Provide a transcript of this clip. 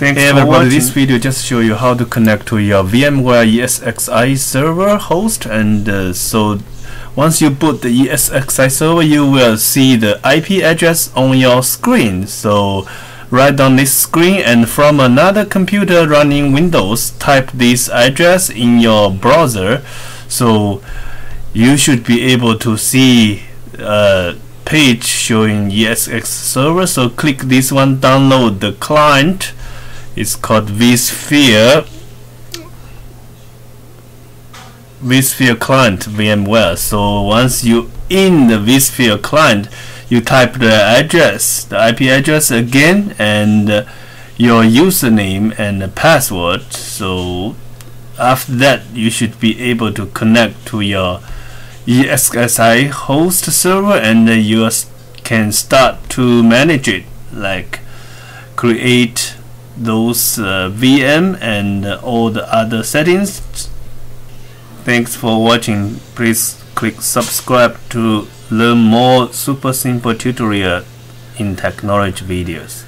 Thanks for watching. This video just show you how to connect to your VMware ESXi server host, and so once you boot the ESXi server, you will see the IP address on your screen. So right on this screen, and from another computer running Windows, type this address in your browser. So you should be able to see page showing ESX server. So click this one, download the client. It's called vSphere. vSphere client VMware. So once you in the vSphere client, you type the address, the IP address again, and your username and the password. So after that, you should be able to connect to your ESXi host server, and you can start to manage it, like create those VM and all the other settings. Thanks for watching. Please click subscribe to learn more super simple tutorial in technology videos.